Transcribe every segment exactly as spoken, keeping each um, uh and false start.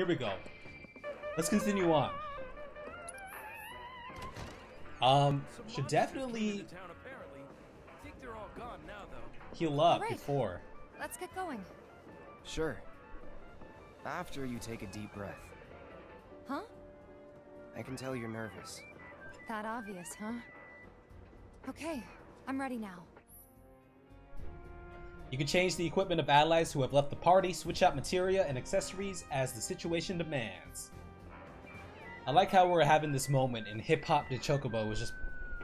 Here we go. Let's continue on. Um, should definitely heal up before. Let's get going. Sure. After you take a deep breath. Huh? I can tell you're nervous. That obvious, huh? Okay, I'm ready now. You can change the equipment of allies who have left the party, switch out materia and accessories as the situation demands. I like how we're having this moment and Hip Hop de Chocobo was just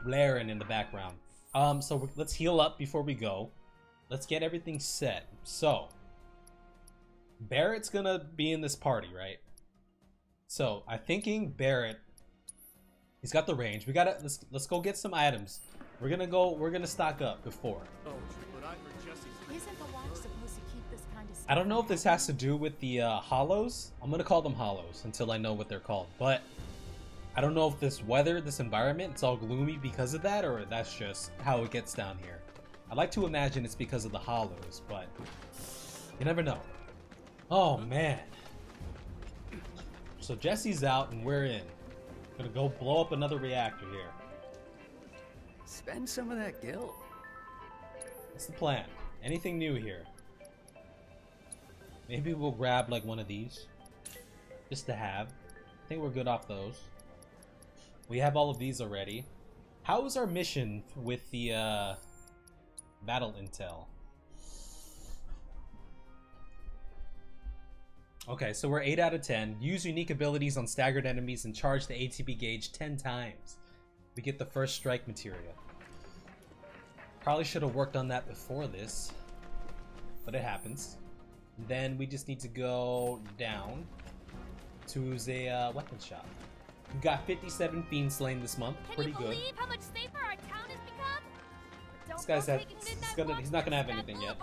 blaring in the background. Um, so we're, let's heal up before we go. Let's get everything set. So, Barrett's gonna be in this party, right? So, I'm thinking Barrett, he's got the range. We gotta, let's, let's go get some items. We're gonna go, we're gonna stock up before. I don't know if this has to do with the uh, hollows. I'm gonna call them hollows until I know what they're called. But I don't know if this weather, this environment, it's all gloomy because of that, or that's just how it gets down here. I like to imagine it's because of the hollows, but you never know. Oh man. So Jesse's out and we're in. Gonna go blow up another reactor here. Spend some of that gil. That's the plan. Anything new here? Maybe we'll grab like one of these just to have. I think we're good off those. We have all of these already. How is our mission with the uh, battle intel? Okay, so we're eight out of ten. Use unique abilities on staggered enemies and charge the A T B gauge ten times. We get the first strike material. Probably should have worked on that before this, but it happens. Then we just need to go down to the uh, weapon shop. We got fifty-seven fiends slain this month. Can Pretty you good. How much safer our town has become? Don't this guy's have, he's, gonna, he's not gonna have anything yet.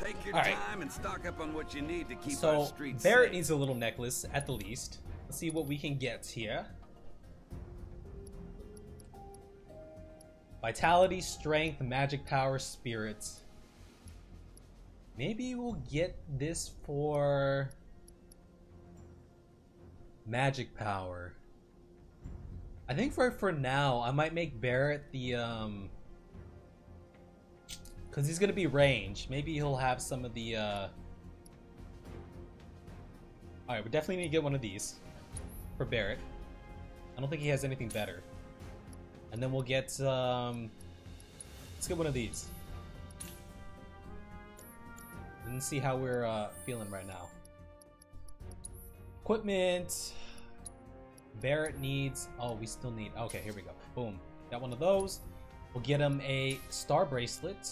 Take your All right. time and stock up on what you need to keep so our streets Barrett safe. Needs a little necklace at the least. Let's see what we can get here. Vitality, strength, magic power, spirits. Maybe we'll get this for magic power. I think for for now, I might make Barrett the um, because he's gonna be range. Maybe he'll have some of the. Uh... All right, we definitely need to get one of these for Barrett. I don't think he has anything better. And then we'll get, um, let's get one of these. Let's see how we're uh, feeling right now. Equipment. Barrett needs, oh, we still need, okay, here we go. Boom, got one of those. We'll get him a star bracelet.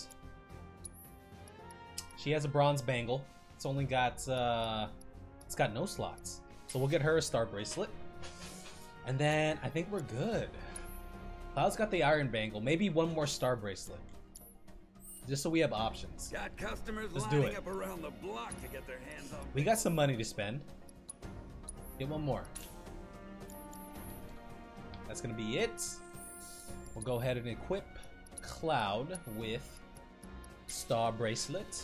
She has a bronze bangle. It's only got, uh, it's got no slots. So we'll get her a star bracelet. And then I think we're good. Cloud's got the iron bangle. Maybe one more star bracelet, just so we have options. Got customers Let's do it. Up around the block to get their hands on we got some money to spend. Get one more. That's gonna be it. We'll go ahead and equip Cloud with star bracelet.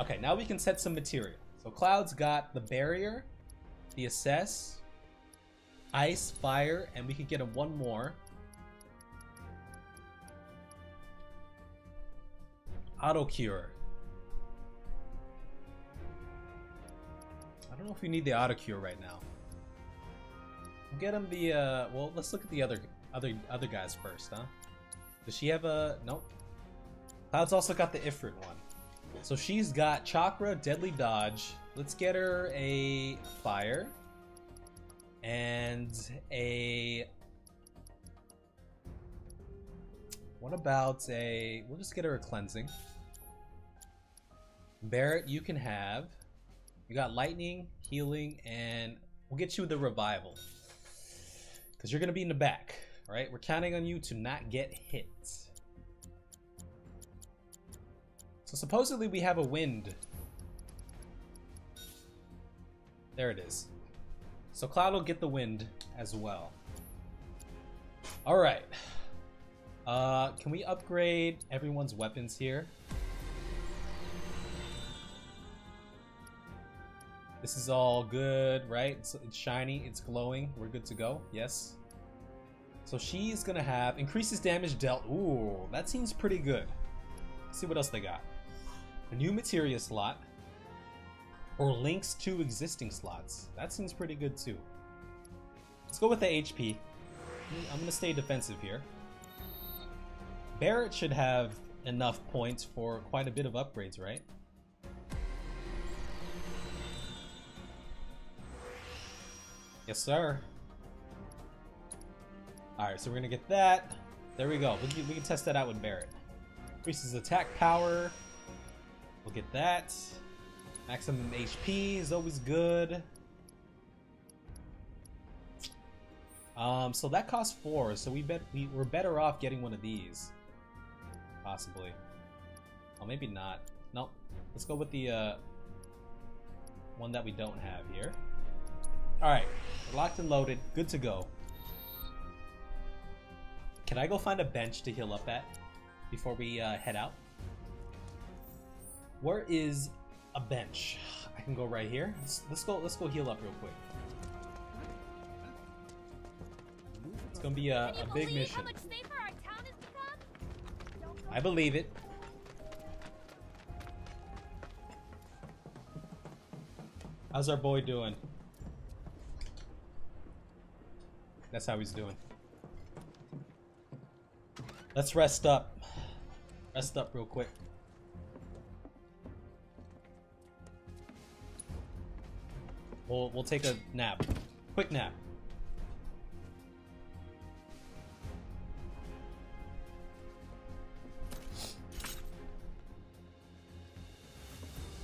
Okay, now we can set some material. So Cloud's got the barrier, the assess, ice, fire, and we can get him one more. Auto cure. I don't know if we need the auto cure right now. Get him the uh well, let's look at the other other other guys first, huh? Does she have a nope. Cloud's also got the Ifrit one. So she's got chakra, deadly dodge. Let's get her a fire and a What about a we'll just get her a cleansing. Barrett, you can have. You got lightning, healing, and we'll get you the revival. Because you're going to be in the back, right? We're counting on you to not get hit. So supposedly we have a wind. There it is. So Cloud will get the wind as well. All right. Uh, can we upgrade everyone's weapons here? This is all good, right? It's, it's shiny, it's glowing. We're good to go, yes. So she's gonna have increases damage dealt. Ooh, that seems pretty good. Let's see what else they got. A new materia slot, or links to existing slots. That seems pretty good too. Let's go with the H P. I'm gonna stay defensive here. Barrett should have enough points for quite a bit of upgrades, right? Yes, sir. Alright, so we're gonna get that. There we go. We can, we can test that out with Barrett. Increases attack power. We'll get that. Maximum H P is always good. Um, so that costs four, so we bet we, we're better off getting one of these. Possibly. Oh, maybe not. Nope. Let's go with the uh, one that we don't have here. Alright. Locked and loaded. Good to go. Can I go find a bench to heal up at before we uh, head out? Where is a bench? I can go right here. Let's, let's go. Let's go heal up real quick. It's gonna be a, a big mission. I believe it. How's our boy doing? That's how he's doing. Let's rest up. Rest up real quick. We'll, we'll take a nap. Quick nap.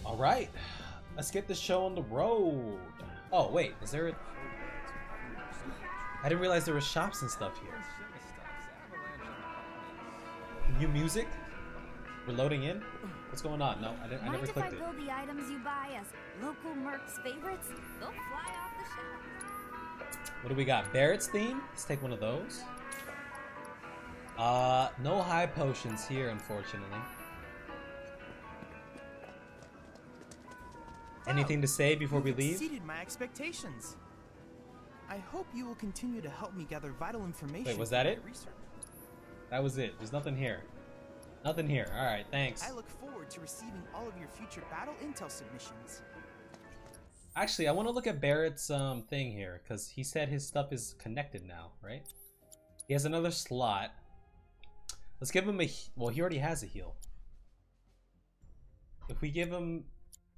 Alright. Let's get this show on the road. Oh, wait. Is there a... I didn't realize there were shops and stuff here. New music? We're loading in? What's going on? No, I, didn't, I never clicked it. Mind if I roll the items you buy as local mercs' favorites? They'll fly off the shelf. What do we got? Barrett's theme? Let's take one of those. Uh, no high potions here, unfortunately. Anything to say before we leave? Exceeded my expectations. I hope you will continue to help me gather vital information. Wait, was that it? Research. That was it. There's nothing here. Nothing here. All right, thanks. I look forward to receiving all of your future battle intel submissions. Actually, I want to look at Barrett's um, thing here, because he said his stuff is connected now, right? He has another slot. Let's give him a... Well, he already has a heal. If we give him...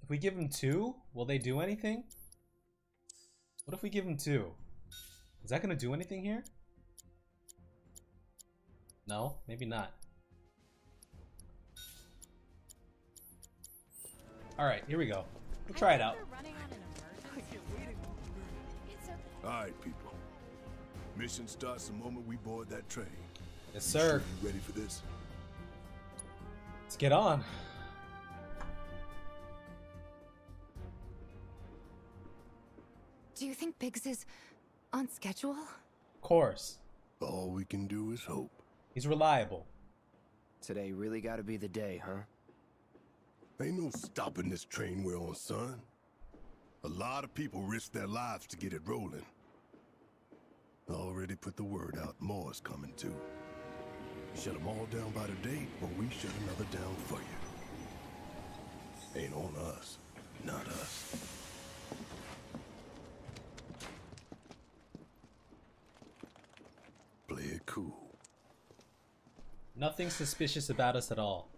If we give him two, will they do anything? What if we give him two? Is that going to do anything here? No, maybe not. Alright, here we go. We'll try it out. Alright, people. Mission starts the moment we board that train. Yes, sir. You ready for this? Let's get on. Do you think Biggs is on schedule? Of course. All we can do is hope. He's reliable. Today really gotta be the day, huh? Ain't no stopping this train we're on, son. A lot of people risk their lives to get it rolling. I already put the word out, more's coming too. You shut them all down by the date, or we shut another down for you. Ain't on us, not us. Play it cool. Nothing suspicious about us at all.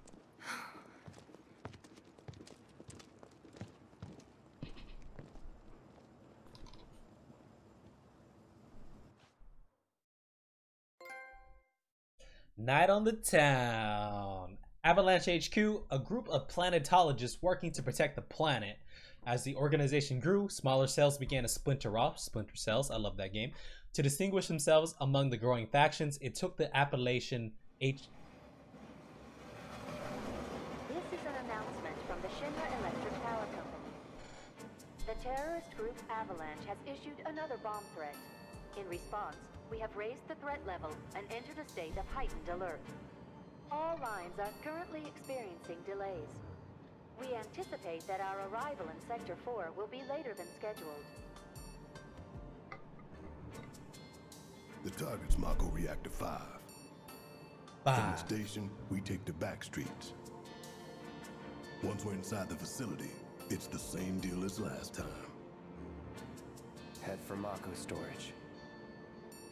Night on the town. Avalanche H Q, a group of planetologists working to protect the planet. As the organization grew, smaller cells began to splinter off. Splinter cells, I love that game. To distinguish themselves among the growing factions, it took the appellation H. This is an announcement from the Shinra Electric Power Company. The terrorist group Avalanche has issued another bomb threat. In response, we have raised the threat level and entered a state of heightened alert. All lines are currently experiencing delays. We anticipate that our arrival in Sector four will be later than scheduled. The target's Mako Reactor five. five. From the station, we take the back streets. Once we're inside the facility, it's the same deal as last time. Head for Mako storage.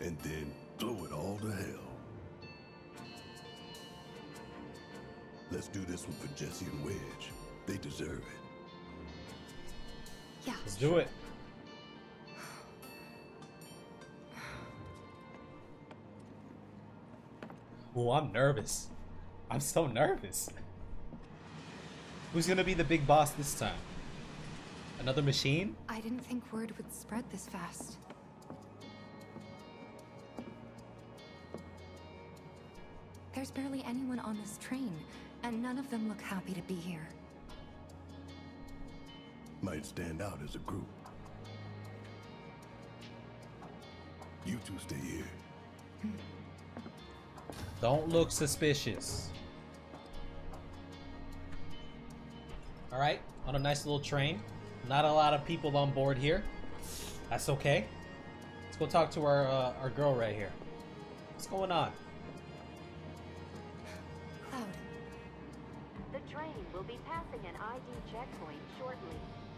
And then blow it all to hell. Let's do this one for Jesse and Wedge. They deserve it. Yeah. Let's do it. Oh, I'm nervous. I'm so nervous. Who's gonna be the big boss this time? Another machine? I didn't think word would spread this fast. There's barely anyone on this train, and none of them look happy to be here. Might stand out as a group. You two stay here. Hmm. Don't look suspicious. All right, on a nice little train. Not a lot of people on board here. That's okay. Let's go talk to our uh, our girl right here. What's going on? Cloud. The train will be passing an I D checkpoint shortly.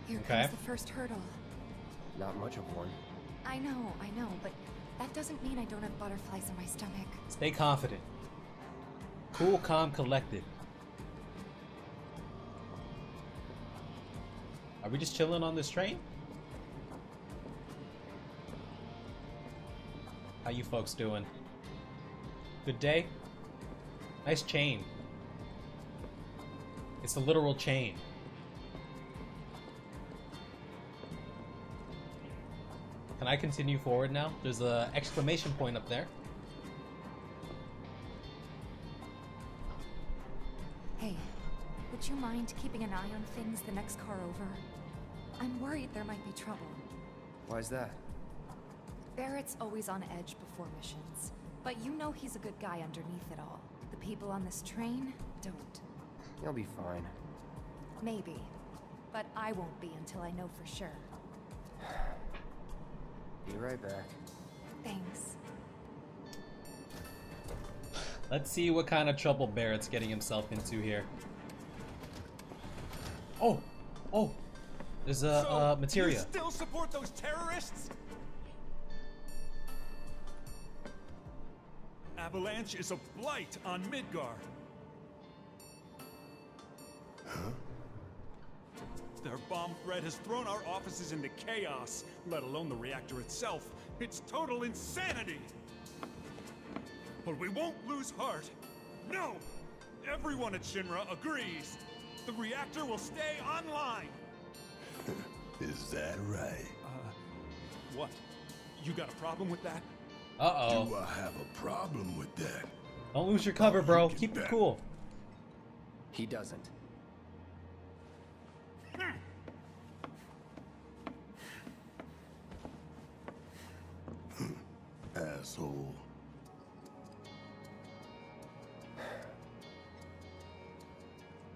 Here okay. comes the first hurdle. Not much of one. I know, I know, but that doesn't mean I don't have butterflies in my stomach. Stay confident. Cool, calm, collected. Are we just chilling on this train? How you folks doing? Good day? Nice chain. It's a literal chain. Can I continue forward now? There's an exclamation point up there. Hey, would you mind keeping an eye on things the next car over? I'm worried there might be trouble. Why's that? Barrett's always on edge before missions, but you know he's a good guy underneath it all. The people on this train don't. You'll be fine. Maybe, but I won't be until I know for sure. Be right back. Thanks. Let's see what kind of trouble Barrett's getting himself into here. Oh, oh, there's a so, uh, materia. You still support those terrorists? Avalanche is a blight on Midgar. Huh? Their bomb threat has thrown our offices into chaos, let alone the reactor itself. It's total insanity! But we won't lose heart. No! Everyone at Shinra agrees. The reactor will stay online. Is that right? Uh, what? You got a problem with that? Uh-oh. Do I have a problem with that? Don't lose your cover, bro. Keep it cool. He doesn't. Asshole.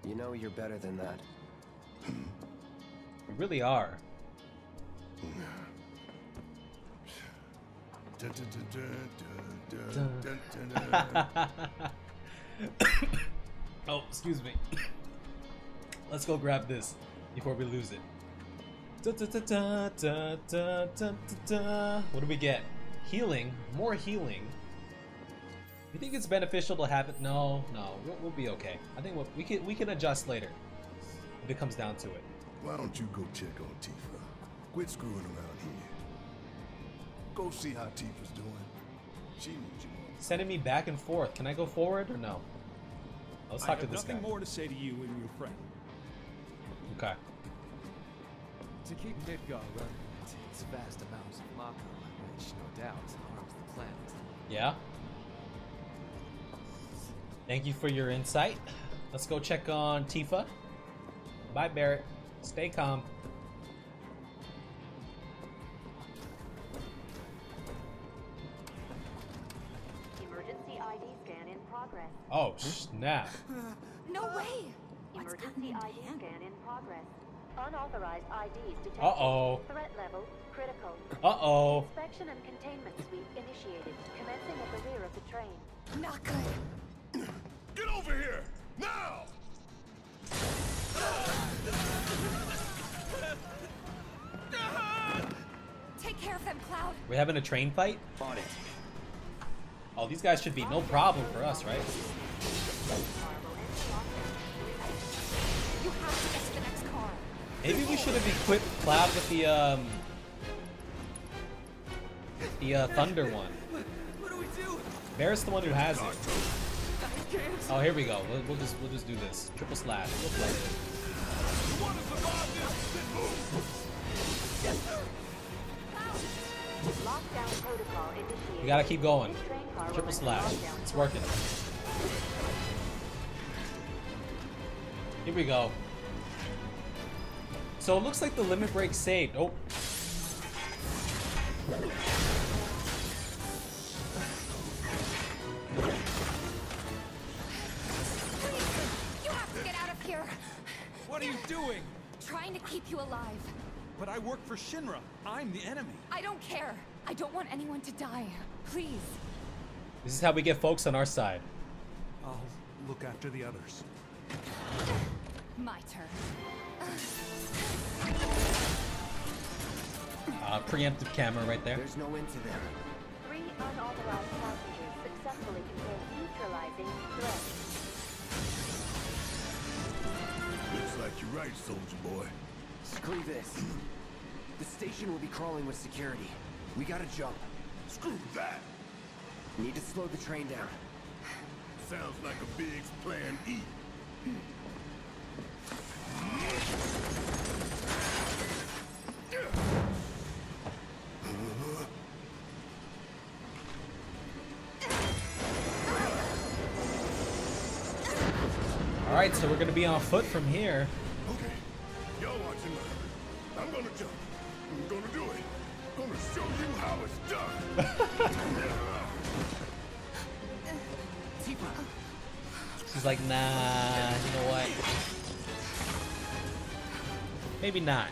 You know you're better than that. You really are. Oh, excuse me. Let's go grab this before we lose it. Da, da, da, da, da, da, da. What do we get? Healing, more healing. You think it's beneficial to have it? No, no, we'll, we'll be okay. I think we'll, we can we can adjust later if it comes down to it. Why don't you go check on Tifa? Quit screwing around here. Go see how Tifa's doing. She needs you. Sending me back and forth. Can I go forward or no? Let's talk I have to this nothing guy. Nothing more to say to you and your friend. Okay. To keep Midgar running, it takes vast amounts of Mako, which no doubt harms the planet. Yeah. Thank you for your insight. Let's go check on Tifa. Bye, Barrett. Stay calm. Emergency I D scan in progress. Oh, snap. No way! Emergency I D scan in progress. Unauthorized I Ds detected. Uh-oh. Threat level critical. Uh-oh. Inspection and containment sweep initiated. Commencing at the rear of the train. Not good. Get over here! Now! Take care of them, Cloud. We're having a train fight? On it. Oh, these guys should be no problem for us, right? You have to get to the next car. Maybe we should have equipped Cloud with the um the uh, thunder one. What, what do we do? Barrett's the one who has it. Oh, here we go. We'll, we'll just we'll just do this triple slash. We'll play it. We gotta keep going. Triple slash. It's working. Here we go. So it looks like the limit break saved. Oh. You have to get out of here. What are you doing? Trying to keep you alive. But I work for Shinra. I'm the enemy. I don't care. I don't want anyone to die. Please. This is how we get folks on our side. I'll look after the others. My turn. Uh, preemptive camera right there. There's no end to them. Three unauthorized passengers successfully contained, neutralizing threat. Looks like you're right, soldier boy. Screw this. The station will be crawling with security. We gotta jump. Screw that. Need to slow the train down. Sounds like a Biggs plan E. All right, so we're gonna be on foot from here. Okay, y'all watching me. I'm gonna jump. I'm gonna do it. I'm gonna show you how it's done. Tifa. She's like, nah, you know what? Maybe not.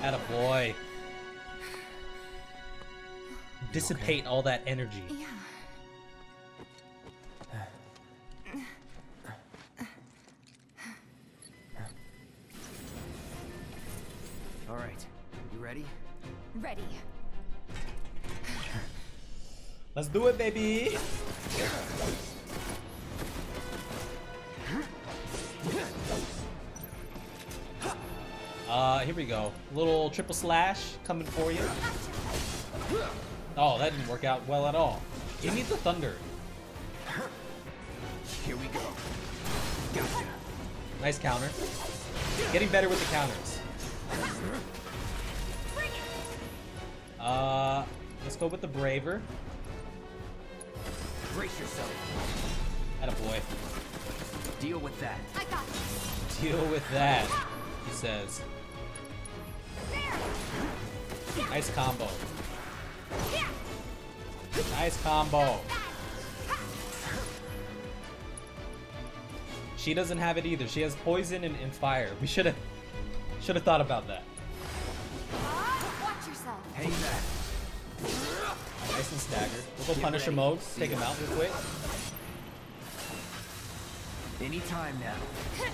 Attaboy. Dissipate all that energy. Yeah. All right. You ready? Ready. Let's do it, baby. Uh, here we go. Little triple slash coming for you. Oh, that didn't work out well at all. Give me the thunder. Here we go. Gotcha. Nice counter. Getting better with the counters. Uh, let's go with the braver. Brace yourself. Attaboy. Deal with that. I got you. Deal with that, he says. There. Nice combo. Yeah. Nice combo. She doesn't have it either. She has poison and, and fire. We should have should have thought about that. Hang back. Nice and staggered. We'll go Get Punisher ready. mode. Take him out real quick. Any time now.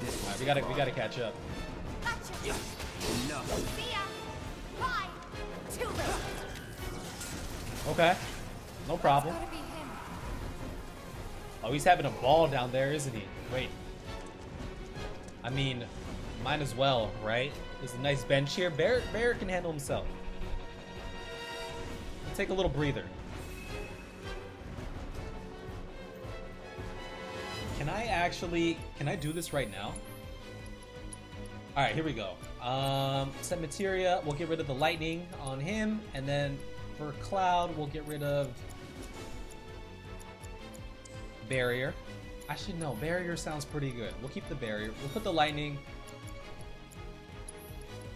This right, we gotta, we gotta catch up. Gotcha. Yeah. Enough. See ya. Bye. Too late. Okay. No problem. Oh, he's having a ball down there, isn't he? Wait. I mean, might as well, right? There's a nice bench here. Barrett, Barrett can handle himself. We'll take a little breather. Can I actually... Can I do this right now? Alright, here we go. Um, set materia. We'll get rid of the lightning on him. And then for Cloud, we'll get rid of... Barrier. I should know. Barrier sounds pretty good. We'll keep the barrier. We'll put the lightning...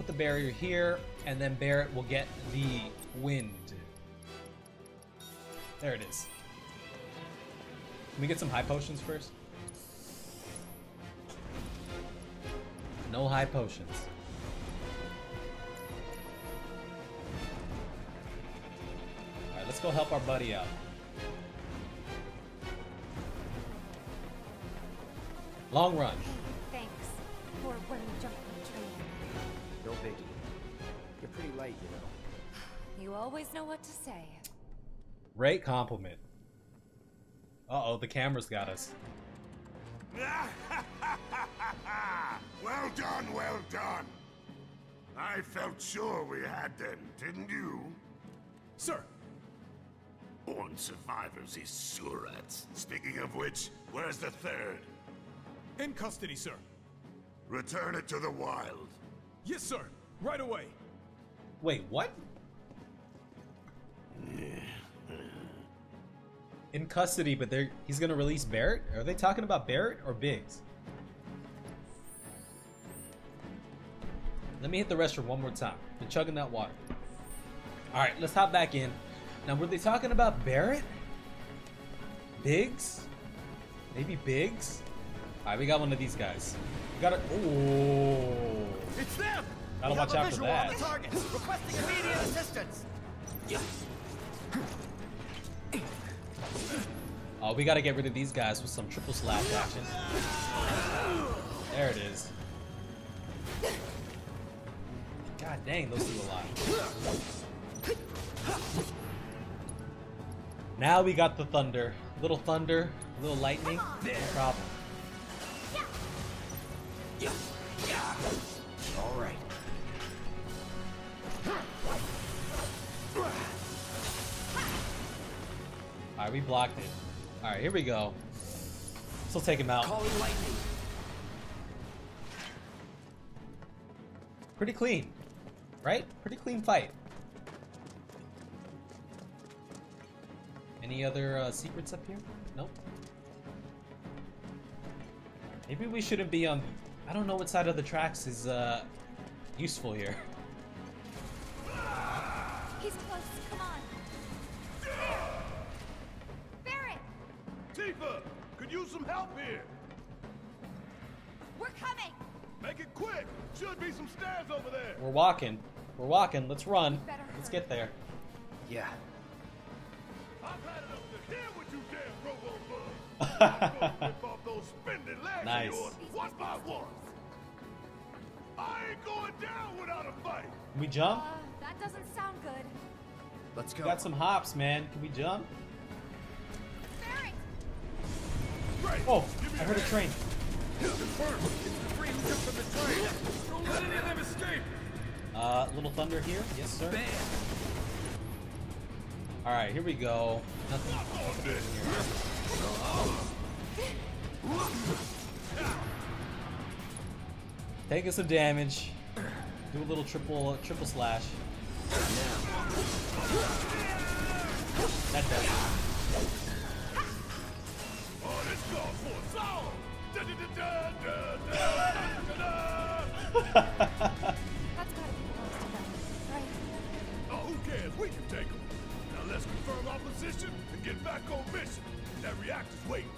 the barrier here, and then Barrett will get the wind. There it is. Can we get some high potions first? No high potions. Alright, let's go help our buddy out. Long run. Thanks for when we jumped on the train. No biggie. You're pretty light, you know. You always know what to say. Great compliment. Uh-oh, the camera's got us. Well done, well done. I felt sure we had them, didn't you? Sir. Born survivors is surats. Speaking of which, where's the third? In custody, sir. Return it to the wild. Yes, sir. Right away. Wait, what? In custody, but they're he's gonna release Barrett? Are they talking about Barrett or Biggs? Let me hit the restroom one more time. They're chugging that water. Alright, let's hop back in. Now, were they talking about Barrett? Biggs? Maybe Biggs? Alright, we got one of these guys. We got a... Ooh. It's them! Gotta watch out for that. Requesting immediate assistance. Yes. Oh, we gotta get rid of these guys with some triple slap action. There it is. God dang, those do a lot. Now we got the thunder. A little thunder, a little lightning. No problem. All right. All right, we blocked it. All right, here we go. Still take him out. Calling lightning. Pretty clean, right? Pretty clean fight. Any other uh, secrets up here? Nope. Maybe we shouldn't be on. I don't know what side of the tracks is uh, useful here. He's close. Come on. Tifa, could use some help here. We're coming. Make it quick. Should be some stairs over there. We're walking. We're walking. Let's run. Let's get there. Yeah. I've had enough to hear what you damn robo bug. I'm gonna rip off those spindly legs nice. Of yours, one by one. I ain't going down without a fight. Can we jump? Uh, that doesn't sound good. Let's go. We got some hops, man. Can we jump? Oh, I heard a train. Uh, little thunder here. Yes, sir. All right, here we go. Nothing. Taking some damage. Do a little triple, uh, triple slash. That does it. Who cares? We can take them. Now let's confirm our position and get back on mission. That reactor's waiting.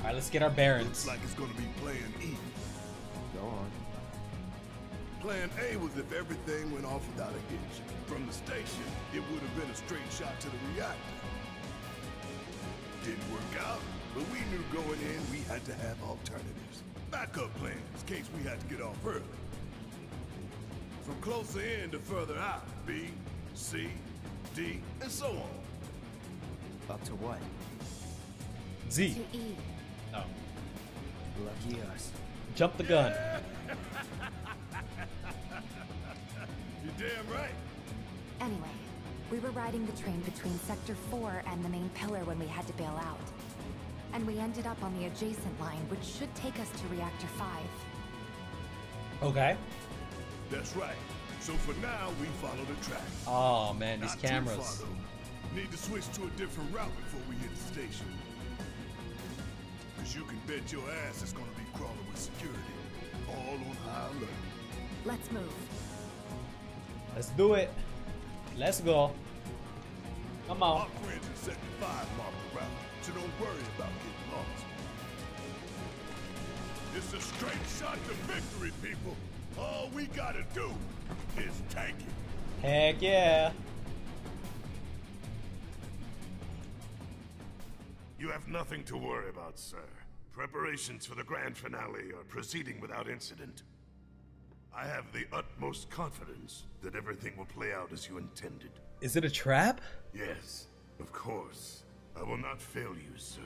Alright, let's get our bearings. Looks like it's gonna be plan E. Go on. Plan A was if everything went off without a hitch. From the station, it would have been a straight shot to the reactor. Didn't work out, but we knew going in we had to have alternatives. Backup plans in case we had to get off early. From closer in to further out, B, C, D, and so on. Up to what? Z. To E. Oh. Lucky us. Jump the gun. Yeah. You're damn right. Anyway. We were riding the train between Sector four and the main pillar when we had to bail out. And we ended up on the adjacent line, which should take us to Reactor five. Okay. That's right. So for now, we follow the track. Oh, man, these cameras. Need to switch to a different route before we hit the station. Because you can bet your ass it's going to be crawling with security. all on island. Let's move. Let's do it. Let's go. Come on. Our friends are setting five markers around, so don't worry about getting lost. It's a straight shot to victory, people. All we gotta do is take it. Heck yeah. You have nothing to worry about, sir. Preparations for the grand finale are proceeding without incident. I have the utmost confidence that everything will play out as you intended. Is it a trap? Yes, of course. I will not fail you, sir.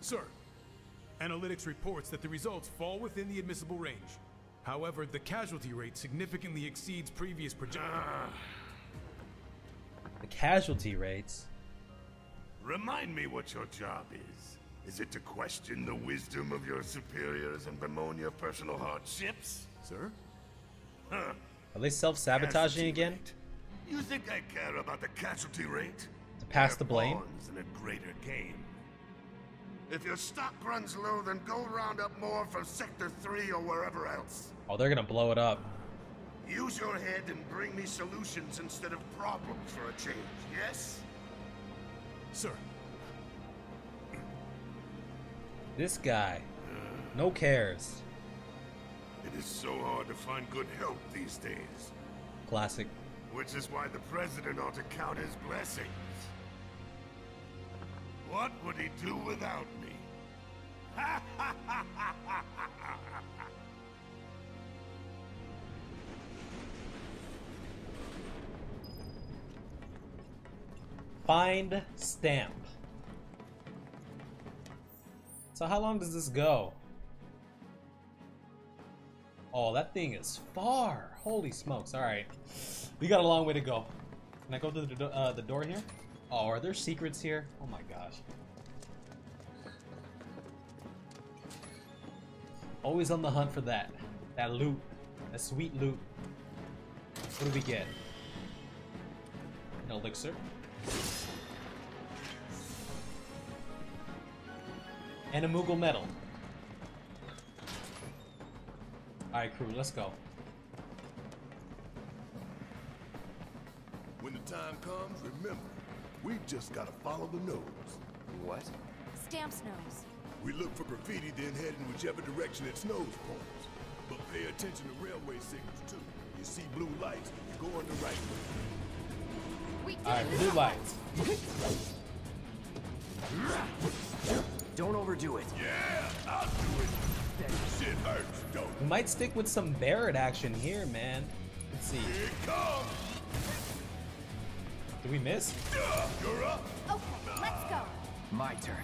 Sir, analytics reports that the results fall within the admissible range. However, the casualty rate significantly exceeds previous projections. The casualty rates? Remind me what your job is. Is it to question the wisdom of your superiors and bemoan your personal hardships? Sir? Huh. Are they self-sabotaging again? Rate. You think I care about the casualty rate? To pass They're the blame? In a greater game. If your stock runs low, then go round up more from Sector three or wherever else. Oh, they're gonna blow it up. Use your head and bring me solutions instead of problems for a change, yes? Sir. This guy. No cares. It is so hard to find good help these days. Classic. Which is why the president ought to count his blessings. What would he do without me? Find Stamp. So how long does this go? Oh, that thing is far. Holy smokes. All right. We got a long way to go. Can I go through the, uh, the door here? Oh, are there secrets here? Oh my gosh. Always on the hunt for that. That loot. That sweet loot. What do we get? An elixir. And a Moogle medal. Alright crew, let's go. When the time comes, remember. We've just gotta follow the nose. What? Stamp's nose. We look for graffiti, then head in whichever direction its nose points. But pay attention to railway signals too. You see blue lights, you go on the right way. Alright, blue lights. Don't overdo it. Yeah, I'll do it. That shit hurts, don't. We might stick with some Barrett action here, man. Let's see. Here it comes. Did we miss? You're up. Okay, let's go. My turn.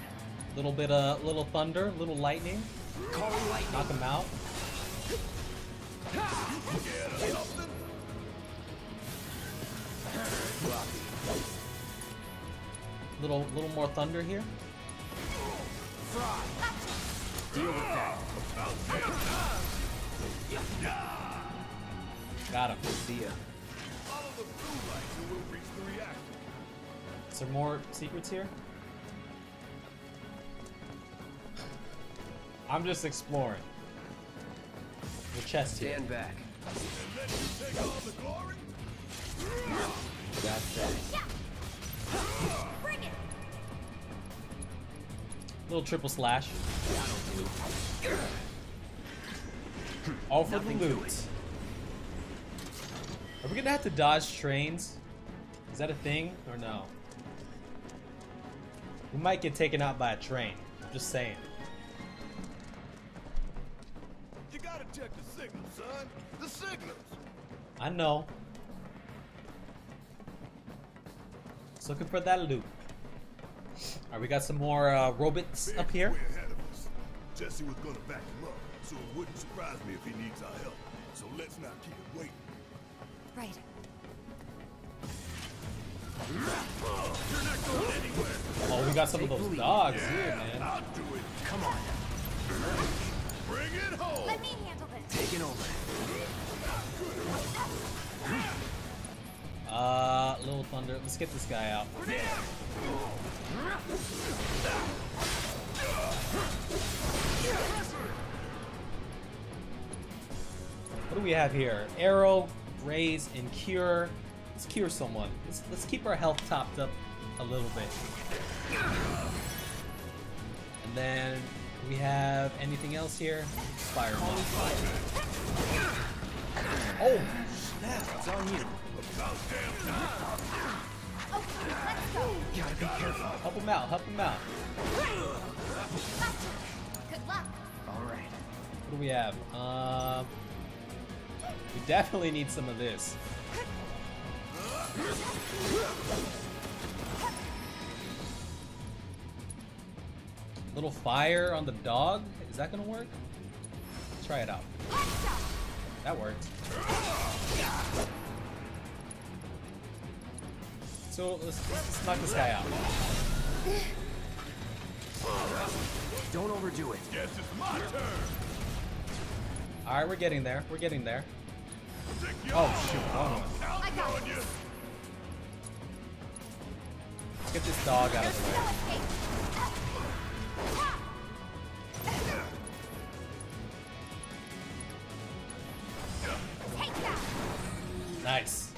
Little bit of uh, little thunder, little lightning. Call lightning. Knock him out. Little, little more thunder here. Fry. Deal with that. Got him. See ya. Is there more secrets here? I'm just exploring. The chest here. Stand back. That's that. Yeah. Bring it. Little triple slash. All for the loot. Are we gonna have to dodge trains? Is that a thing or no? We might get taken out by a train. I'm just saying. You gotta check the signals, son. The signals. I know. Just looking for that loot. All right, we got some more uh, robots up here. Way ahead of us. Jesse was gonna back him up, so it wouldn't surprise me if he needs our help. So let's not keep it waiting. Right. Oh, we got some of those dogs yeah, here, man. I'll do it. Come on. Bring it home. Let me handle this. Take it over. Uh, Little Thunder. Let's get this guy out. What do we have here? Arrow, raise, and cure. Let's cure someone. Let's, let's keep our health topped up a little bit. And then we have anything else here? Fireball. Oh, snap! It's on you. Gotta be careful. Help him out. Help him out. Good luck. All right. What do we have? Uh, we definitely need some of this. Little fire on the dog? Is that gonna work? Let's try it out. That worked. So let's, let's knock this guy out. Don't overdo it. Yes, it's my turn. All right, we're getting there. We're getting there. Oh shoot! Oh, no. I got you. Let's get this dog out of the way. Nice.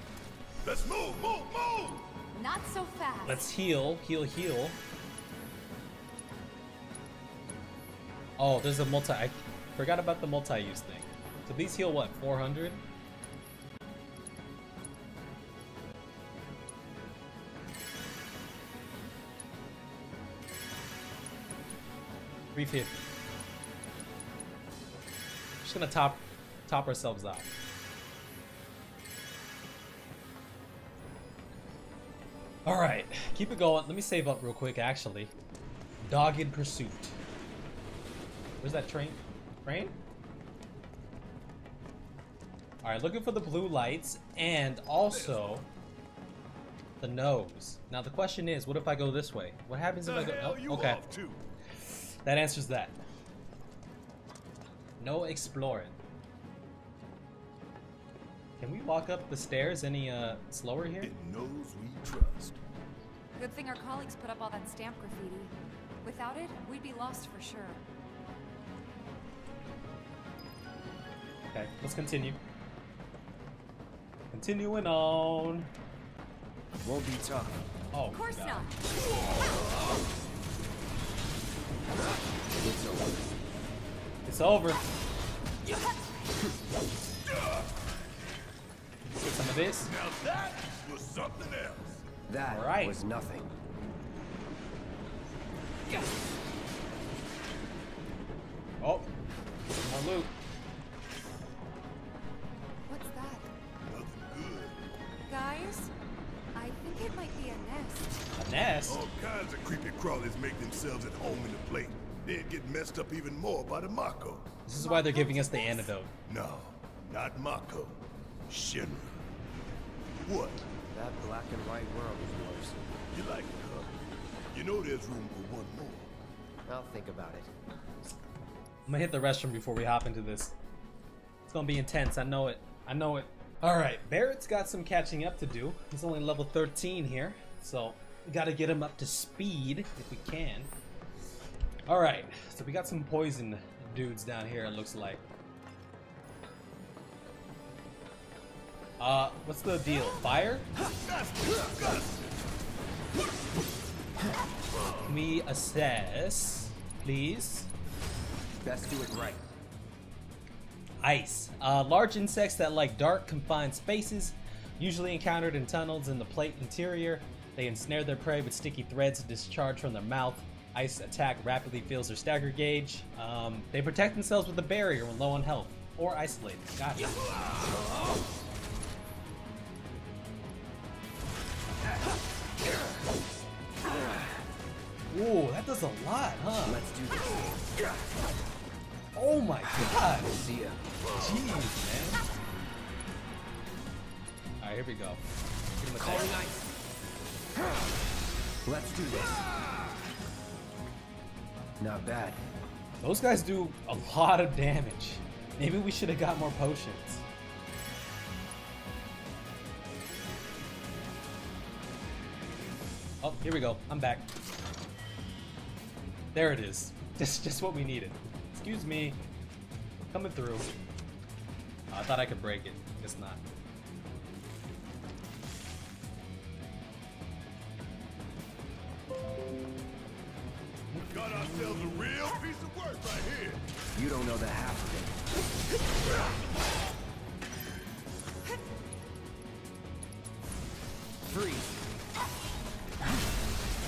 Let's move, move, move. Not so fast. Let's heal, heal, heal. Oh, there's a multi. I forgot about the multi-use thing. So these heal what? four hundred. three fifty. We're just gonna top top ourselves out. All right, keep it going. Let me save up real quick, actually. Dogged Pursuit. Where's that train? Train? All right, looking for the blue lights and also the nose. Now the question is, what if I go this way? What happens if I go, oh, okay. That answers that. No exploring. Can we walk up the stairs any uh, slower here? It knows we trust. Good thing our colleagues put up all that stamp graffiti. Without it, we'd be lost for sure. Okay, let's continue. Continuing on. Won't be tough. Oh, of course God. Not. It's over. It's over. Let's get some of this. Now that was something else. That right. was nothing. Yeah. Oh, more loot. What's that? Nothing good. Guys, I think it might be a nest. A nest? All kinds of creepy crawlies make themselves at home in the plate. They'd get messed up even more by the Mako. This is why they're giving us the antidote. No, not Mako. Shinra. What? That black and white world is worse. You like it, huh? You know there's room for one more. I'll think about it. I'm gonna hit the restroom before we hop into this. It's gonna be intense. I know it. I know it. Alright, Barrett's got some catching up to do. He's only level thirteen here, so we gotta get him up to speed if we can. Alright, so we got some poison dudes down here, it looks like. Uh, what's the deal? Fire? Can we assess, please? Best do it right. Ice. Uh, large insects that like dark, confined spaces, usually encountered in tunnels in the plate interior. They ensnare their prey with sticky threads discharged from their mouth. Ice attack rapidly fills their stagger gauge. Um, they protect themselves with a barrier when low on health or isolated. Got it. Ooh, that does a lot, huh? Let's do this. Oh my god! See ya. Jeez, man. Alright, here we go. Give him the call. Let's do this. Not bad. Those guys do a lot of damage. Maybe we should have got more potions. Here we go. I'm back. There it is. Just, just what we needed. Excuse me. Coming through. Oh, I thought I could break it. It's not. We've got ourselves a real piece of work right here. You don't know the half of it. Freeze.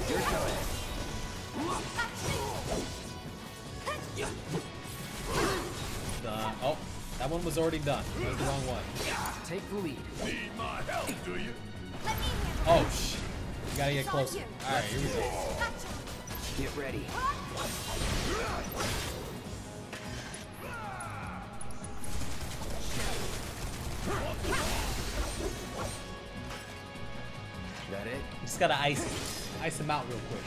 You're coming. Done. Oh, that one was already done. That was the wrong one. Take the lead. Need my help, do you? Oh, shit. You gotta get closer. Alright, here we go. Get ready. That it? You just gotta ice him. Ice him out real quick.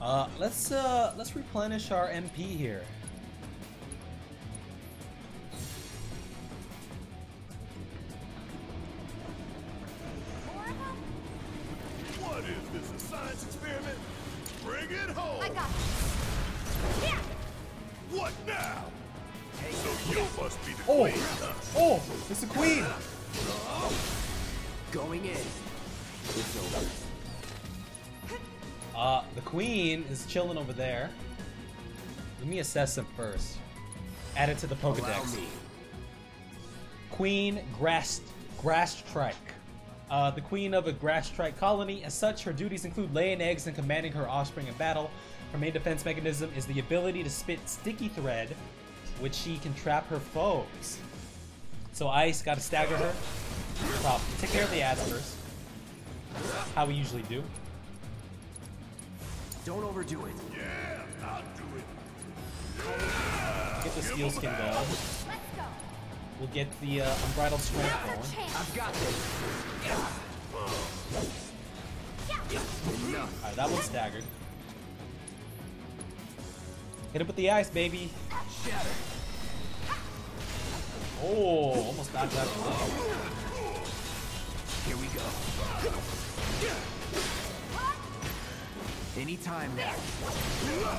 Uh, let's uh, let's replenish our M P here. Chilling over there. Let me assess him first. Add it to the Pokedex. Queen Grass Grasstrike. Uh, the queen of a Grasstrike colony. As such, her duties include laying eggs and commanding her offspring in battle. Her main defense mechanism is the ability to spit sticky thread, which she can trap her foes. So Ice gotta stagger her. No problem. Take care of the ads first. How we usually do. Don't overdo it. Yeah, I'll do it. Yeah. Get the Steel Skin going. We'll get the uh, Unbridled Strength going. I've got this. Yeah. Alright, that one's staggered. Hit him with the ice, baby. Shatter. Oh, almost dodged that. Here we go. Yeah. Anytime now.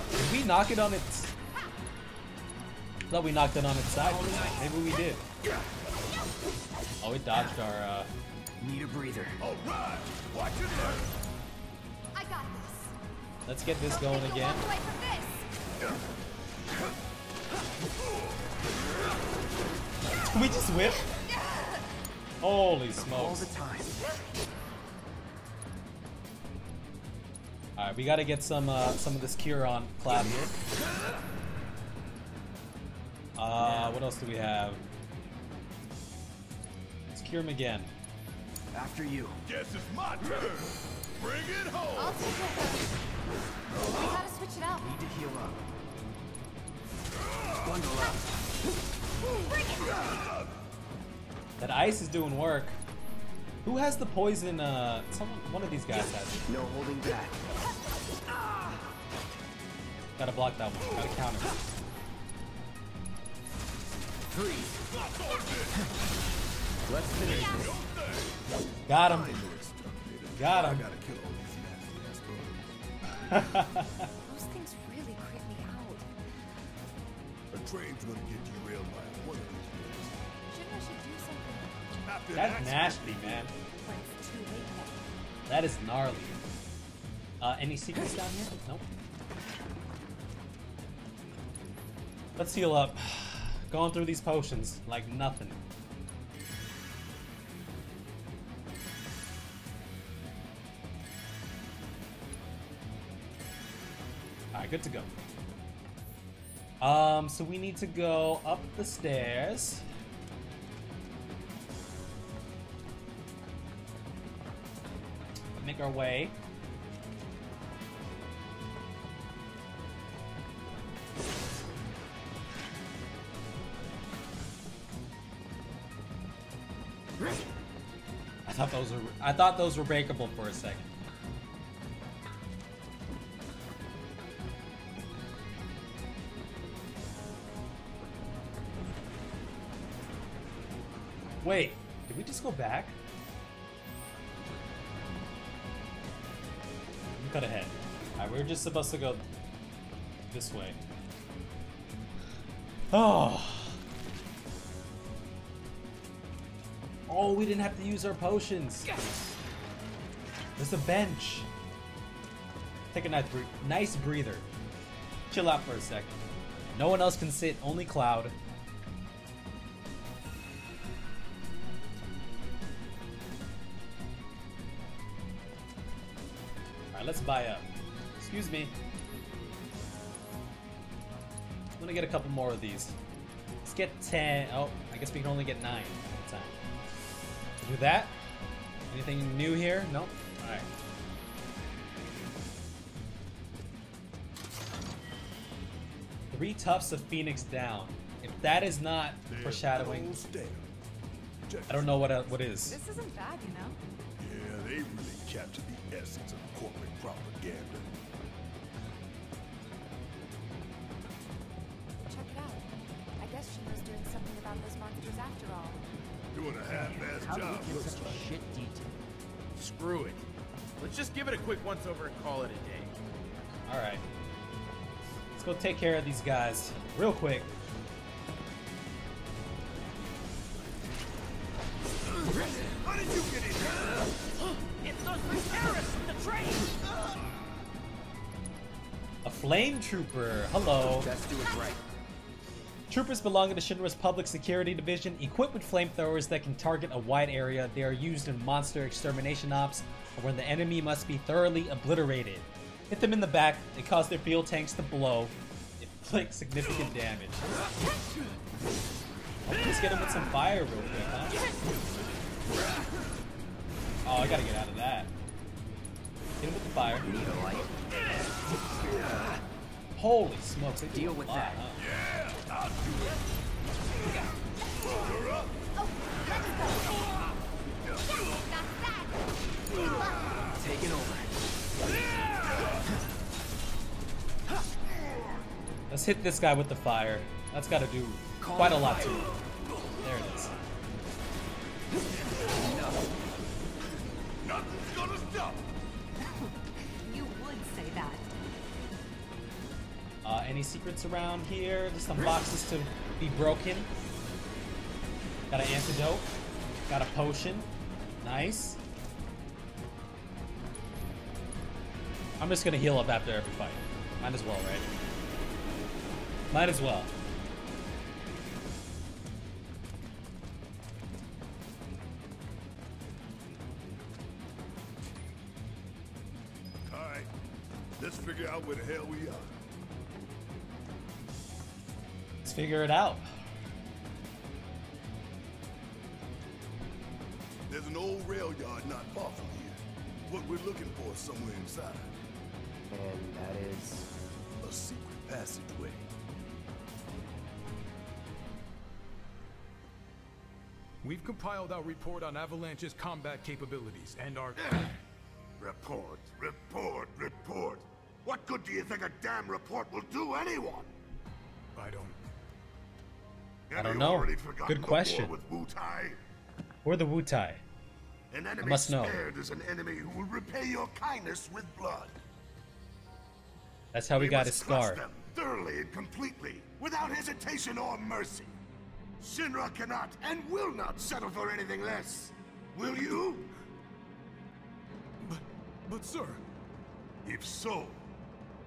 Did we knock it on its... I thought we knocked it on its side. Maybe we did. Oh, it dodged our, uh... Need a breather. Alright! Watch it burn! I got this. Let's get this going again. Can we just whip? Holy smokes. All the time. Alright, we gotta get some uh, some of this cure on Cloud here. Uh, what else do we have? Let's cure him again. After you. Guess it's my turn. Bring it home. I'll take it. We gotta switch it up. Need to heal up. Bundle up. Bring it. That ice is doing work. Who has the poison? Uh, someone, one of these guys has it. No holding back. Gotta block that one. Gotta counter. Three. Let's finish this. Got him. Got him. Those things really creep me out. A train's gonna get derailed by one of these days. Shinra should do something. After that's nasty, man. That is gnarly. Uh, any secrets down here? Nope. Let's heal up. Going through these potions like nothing. Alright, good to go. Um, so we need to go up the stairs. Make our way. I thought those were, I thought those were breakable for a second. Wait, did we just go back? We cut ahead. Alright, we were just supposed to go this way. Oh! Oh, we didn't have to use our potions! There's a bench! Take a nice, bre nice breather. Chill out for a second. No one else can sit, only Cloud. Alright, let's buy up. Excuse me. I'm gonna get a couple more of these. Let's get ten. Oh, I guess we can only get nine at a time. Do that. Anything new here? Nope. Alright. Three tufts of Phoenix down. If that is not foreshadowing, I don't know what uh, what is. This isn't bad, you know? Yeah, they really captured the essence of corporate propaganda. Check it out. I guess she was doing something about those monsters after all. Doing a half-assed job. Looks like shit detail. Screw it. Let's just give it a quick once-over and call it a day. All right. Go take care of these guys real quick. How did you get in here? It's those terrorists from the train. A flame trooper. Hello. Let's do it right. Troopers belonging to Shinra's Public Security Division, equipped with flamethrowers that can target a wide area. They are used in monster extermination ops, where the enemy must be thoroughly obliterated. Hit them in the back, it caused their fuel tanks to blow. It inflicts significant damage. I'll just get them with some fire real quick, huh? Oh, I gotta get out of that. Get him with the fire. Holy smokes, they deal with that. Yeah, I'll do it. Take it over. Let's hit this guy with the fire. That's gotta do quite a lot to it. There it is. Nothing's gonna stop. You would say that. Uh, any secrets around here? Just some boxes to be broken. Got an antidote. Got a potion. Nice. I'm just gonna heal up after every fight. Might as well, right? Might as well. All right, let's figure out where the hell we are. Let's figure it out. There's an old rail yard not far from here. What we're looking for is somewhere inside. And that is a secret passageway. We've compiled our report on Avalanche's combat capabilities and our... Report, report, report. What good do you think a damn report will do anyone? I don't... I don't know. Good question. With Wutai? Or the Wutai. An enemy I must know. Spared is an enemy who will repay your kindness with blood. That's how we, we got his scar. Them thoroughly and completely, without hesitation or mercy. Shinra cannot and will not settle for anything less. Will you? But, but sir... If so,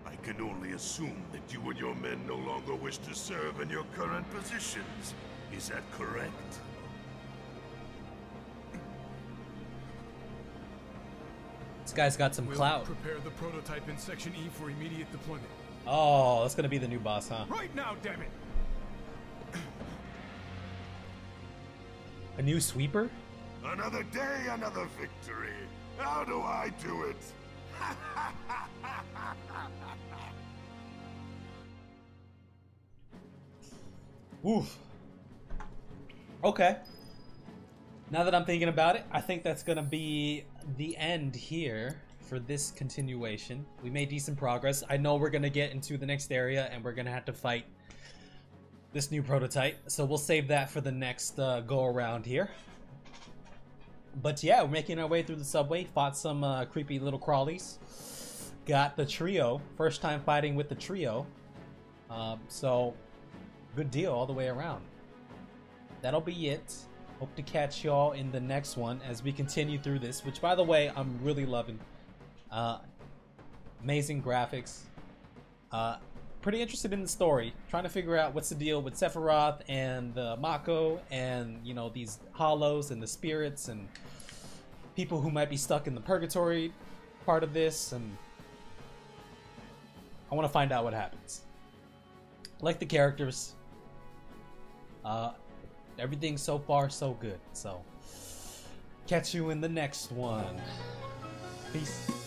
I can only assume that you and your men no longer wish to serve in your current positions. Is that correct? This guy's got some we'll clout. Prepare the prototype in Section E for immediate deployment. Oh, that's gonna be the new boss, huh? Right now, damn it! A new sweeper? Another day, another victory. How do I do it? Oof. Okay. Now that I'm thinking about it, I think that's gonna be the end here for this continuation. We made decent progress. I know we're gonna get into the next area and we're gonna have to fight this new prototype, so we'll save that for the next uh, go around here. But yeah, we're making our way through the subway. Fought some uh, creepy little crawlies. Got the trio. First time fighting with the trio. Um, so, good deal all the way around. That'll be it. Hope to catch y'all in the next one as we continue through this. Which, by the way, I'm really loving. Uh, amazing graphics. Uh, pretty interested in the story. Trying to figure out what's the deal with Sephiroth and the Mako and, you know, these hollows and the spirits and people who might be stuck in the purgatory part of this. And I want to find out what happens. Like the characters. Uh, everything so far so good. So, catch you in the next one. Peace.